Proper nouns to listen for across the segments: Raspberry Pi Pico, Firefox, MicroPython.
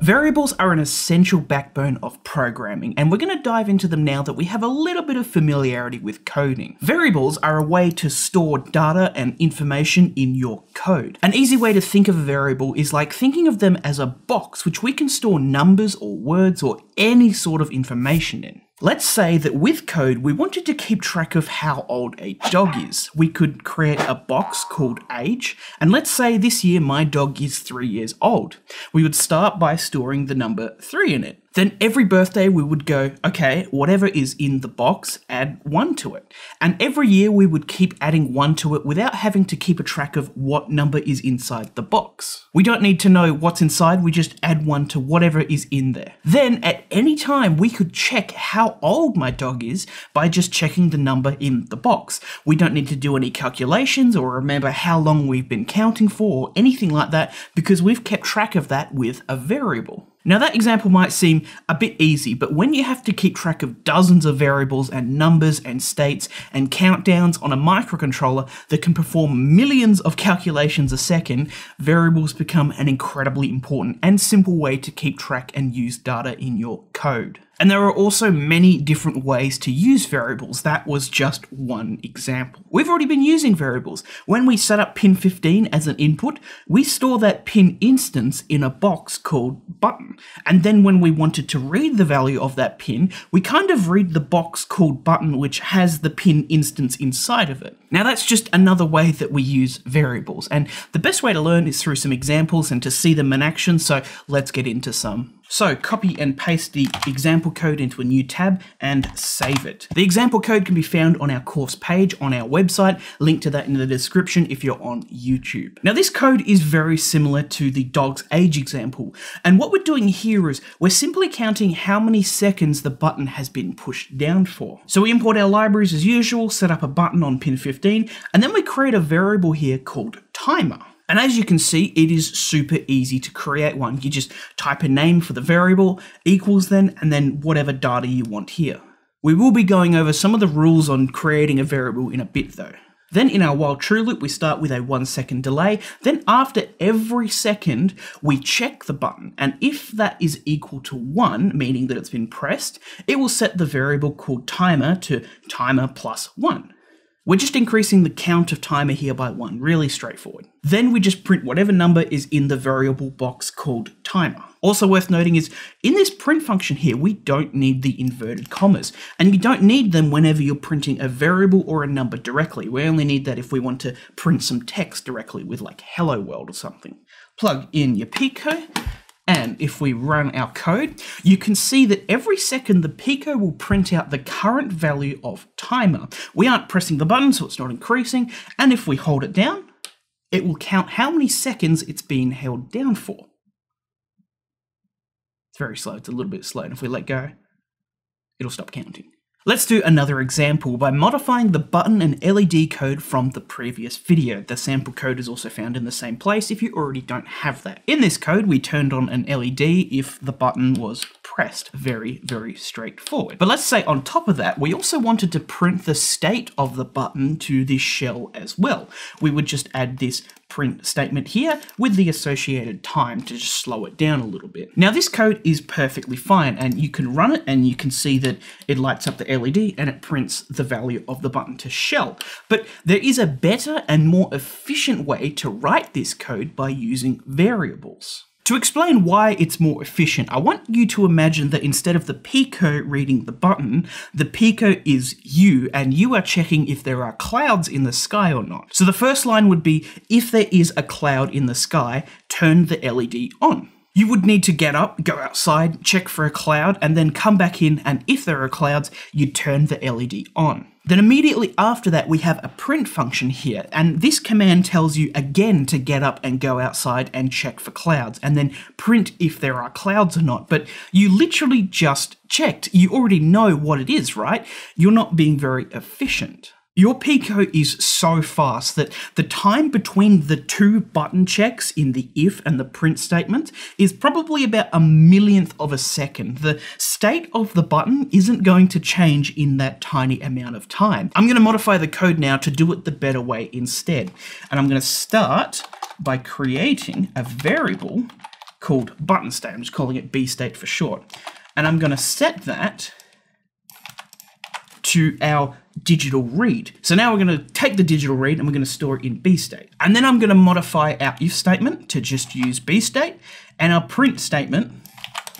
Variables are an essential backbone of programming, and we're going to dive into them now that we have a little bit of familiarity with coding. Variables are a way to store data and information in your code. An easy way to think of a variable is like thinking of them as a box which we can store numbers or words or any sort of information in. Let's say that with code, we wanted to keep track of how old a dog is. We could create a box called age, and let's say this year my dog is 3 years old. We would start by storing the number 3 in it. Then every birthday we would go, okay, whatever is in the box, add 1 to it. And every year we would keep adding 1 to it without having to keep a track of what number is inside the box. We don't need to know what's inside, we just add 1 to whatever is in there. Then at any time we could check how old my dog is by just checking the number in the box. We don't need to do any calculations or remember how long we've been counting for or anything like that because we've kept track of that with a variable. Now that example might seem a bit easy, but when you have to keep track of dozens of variables and numbers and states and countdowns on a microcontroller that can perform millions of calculations a second, variables become an incredibly important and simple way to keep track and use data in your code. And there are also many different ways to use variables. That was just one example. We've already been using variables. When we set up pin 15 as an input, we store that pin instance in a box called button. And then when we wanted to read the value of that pin, we kind of read the box called button, which has the pin instance inside of it. Now that's just another way that we use variables. And the best way to learn is through some examples and to see them in action. So let's get into some. So copy and paste the example code into a new tab and save it. The example code can be found on our course page on our website, link to that in the description if you're on YouTube. Now this code is very similar to the dog's age example. And what we're doing here is we're simply counting how many seconds the button has been pushed down for. So we import our libraries as usual, set up a button on pin 15, and then we create a variable here called timer. And as you can see, it is super easy to create one. You just type a name for the variable, equals then, and then whatever data you want here. We will be going over some of the rules on creating a variable in a bit though. Then in our while true loop, we start with a 1 second delay. Then after every second, we check the button. And if that is equal to 1, meaning that it's been pressed, it will set the variable called timer to timer plus 1. We're just increasing the count of timer here by 1, really straightforward. Then we just print whatever number is in the variable box called timer. Also worth noting is in this print function here, we don't need the inverted commas, and you don't need them whenever you're printing a variable or a number directly. We only need that if we want to print some text directly with like hello world or something. Plug in your Pico. And if we run our code, you can see that every second the Pico will print out the current value of timer. We aren't pressing the button, so it's not increasing. And if we hold it down, it will count how many seconds it's been held down for. It's very slow. It's a little bit slow. And if we let go, it'll stop counting. Let's do another example by modifying the button and LED code from the previous video. The sample code is also found in the same place if you already don't have that. In this code, we turned on an LED if the button was pressed. Very, very straightforward. But let's say on top of that, we also wanted to print the state of the button to this shell as well. We would just add this print statement here with the associated time to just slow it down a little bit. Now this code is perfectly fine and you can run it and you can see that it lights up the LED and it prints the value of the button to shell. But there is a better and more efficient way to write this code by using variables. To explain why it's more efficient, I want you to imagine that instead of the Pico reading the button, the Pico is you, and you are checking if there are clouds in the sky or not. So the first line would be, if there is a cloud in the sky, turn the LED on. You would need to get up, go outside, check for a cloud, and then come back in, and if there are clouds, you'd turn the LED on. Then immediately after that, we have a print function here, and this command tells you again to get up and go outside and check for clouds, and then print if there are clouds or not, but you literally just checked. You already know what it is, right? You're not being very efficient. Your Pico is so fast that the time between the two button checks in the if and the print statement is probably about 1 millionth of a second. The state of the button isn't going to change in that tiny amount of time. I'm going to modify the code now to do it the better way instead. And I'm going to start by creating a variable called button state. I'm just calling it B state for short. And I'm going to set that to our digital read. So now we're going to take the digital read and we're going to store it in B state. And then I'm going to modify our if statement to just use B state and our print statement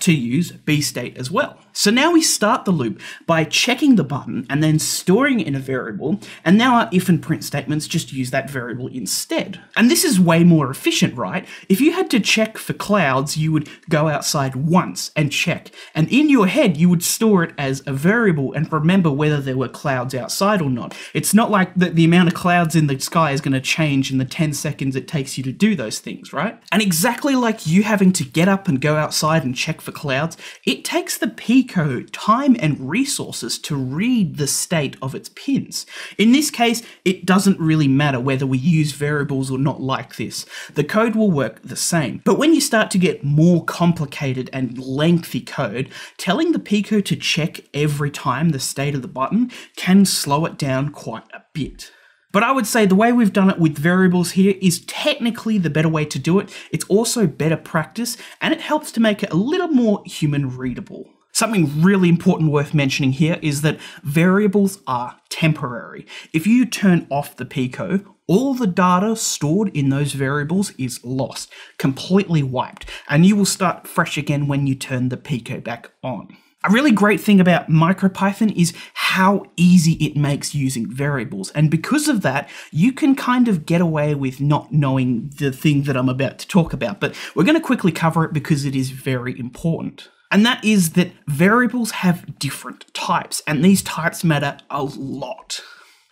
to use B state as well. So now we start the loop by checking the button and then storing it in a variable, and now our if and print statements just use that variable instead. And this is way more efficient, right? If you had to check for clouds, you would go outside once and check, and in your head you would store it as a variable and remember whether there were clouds outside or not. It's not like the amount of clouds in the sky is going to change in the 10 seconds it takes you to do those things, right? And exactly like you having to get up and go outside and check for clouds, it takes the Pico time and resources to read the state of its pins. In this case, it doesn't really matter whether we use variables or not like this. The code will work the same. But when you start to get more complicated and lengthy code, telling the Pico to check every time the state of the button can slow it down quite a bit. But I would say the way we've done it with variables here is technically the better way to do it. It's also better practice, and it helps to make it a little more human readable. Something really important worth mentioning here is that variables are temporary. If you turn off the Pico, all the data stored in those variables is lost, completely wiped, and you will start fresh again when you turn the Pico back on. A really great thing about MicroPython is how easy it makes using variables, and because of that you can kind of get away with not knowing the thing that I'm about to talk about, but we're going to quickly cover it because it is very important. And that is that variables have different types, and these types matter a lot.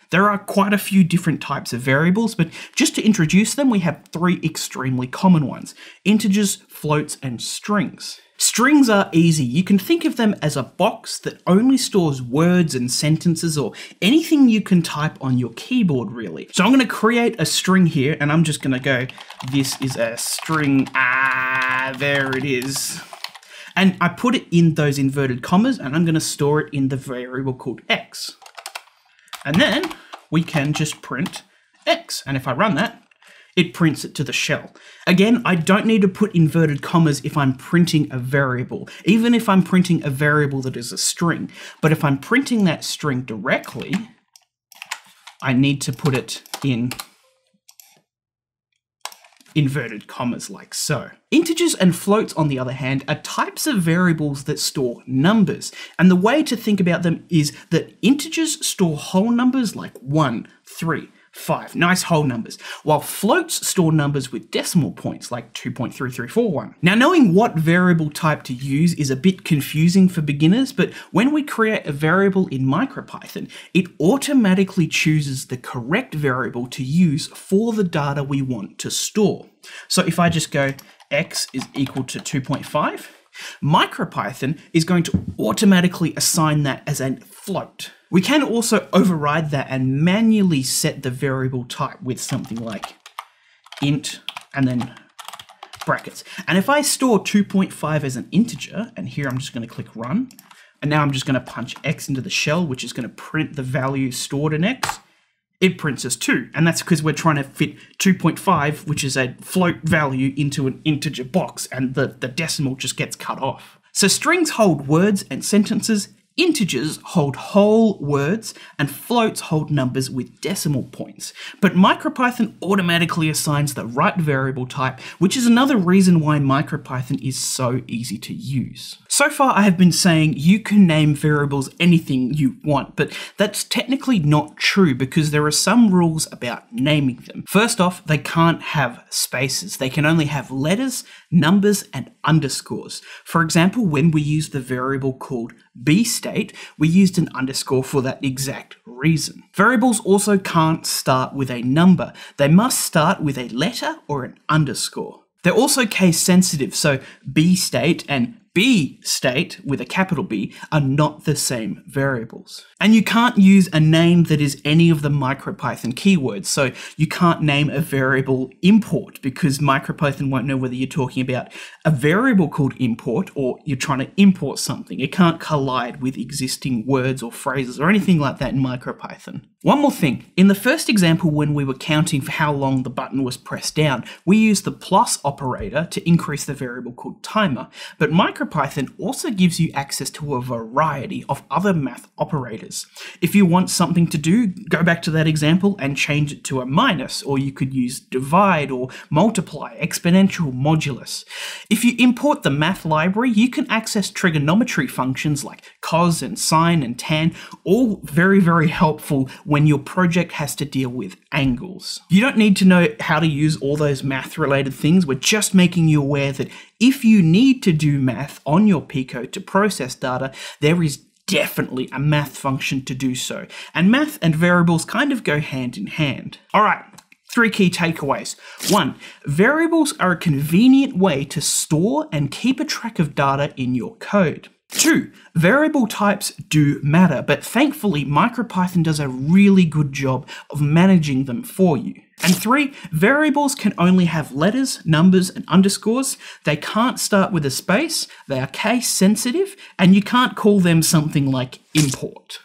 There are quite a few different types of variables, but just to introduce them, we have three extremely common ones: integers, floats, and strings. Strings are easy. You can think of them as a box that only stores words and sentences or anything you can type on your keyboard, really. So I'm going to create a string here, and I'm just going to go, this is a string, there it is. And I put it in those inverted commas, and I'm going to store it in the variable called x. And then we can just print x. And if I run that, it prints it to the shell. Again, I don't need to put inverted commas if I'm printing a variable, even if I'm printing a variable that is a string. But if I'm printing that string directly, I need to put it in inverted commas like so. Integers and floats, on the other hand, are types of variables that store numbers. And the way to think about them is that integers store whole numbers like 1, 3, 5, nice whole numbers, while floats store numbers with decimal points like 2.3341. Now, knowing what variable type to use is a bit confusing for beginners, but when we create a variable in MicroPython, it automatically chooses the correct variable to use for the data we want to store. So if I just go x is equal to 2.5, MicroPython is going to automatically assign that as a float. We can also override that and manually set the variable type with something like int and then brackets. And if I store 2.5 as an integer, and here I'm just going to click run, and now I'm just going to punch x into the shell, which is going to print the value stored in x. It prints us 2, and that's because we're trying to fit 2.5, which is a float value, into an integer box, and the decimal just gets cut off. So strings hold words and sentences, integers hold whole words, and floats hold numbers with decimal points. But MicroPython automatically assigns the right variable type, which is another reason why MicroPython is so easy to use. So far I have been saying you can name variables anything you want, but that's technically not true because there are some rules about naming them. First off, they can't have spaces. They can only have letters, numbers, and underscores. For example, when we use the variable called B state, we used an underscore for that exact reason. Variables also can't start with a number. They must start with a letter or an underscore. They're also case sensitive, so B state and B state with a capital B are not the same variables. And you can't use a name that is any of the MicroPython keywords, so you can't name a variable import because MicroPython won't know whether you're talking about a variable called import or you're trying to import something. It can't collide with existing words or phrases or anything like that in MicroPython. One more thing, in the first example when we were counting for how long the button was pressed down, we used the plus operator to increase the variable called timer, but MicroPython also gives you access to a variety of other math operators. If you want something to do, go back to that example and change it to a minus, or you could use divide or multiply, exponential, modulus. If you import the math library, you can access trigonometry functions like cos and sine and tan, all very, very helpful when your project has to deal with angles. You don't need to know how to use all those math related things. We're just making you aware that if you need to do math on your Pico to process data, there is definitely a math function to do so. And math and variables kind of go hand in hand. All right. 3 key takeaways. 1, variables are a convenient way to store and keep a track of data in your code. 2, variable types do matter, but thankfully MicroPython does a really good job of managing them for you. And 3, variables can only have letters, numbers, and underscores. They can't start with a space, they are case sensitive, and you can't call them something like import.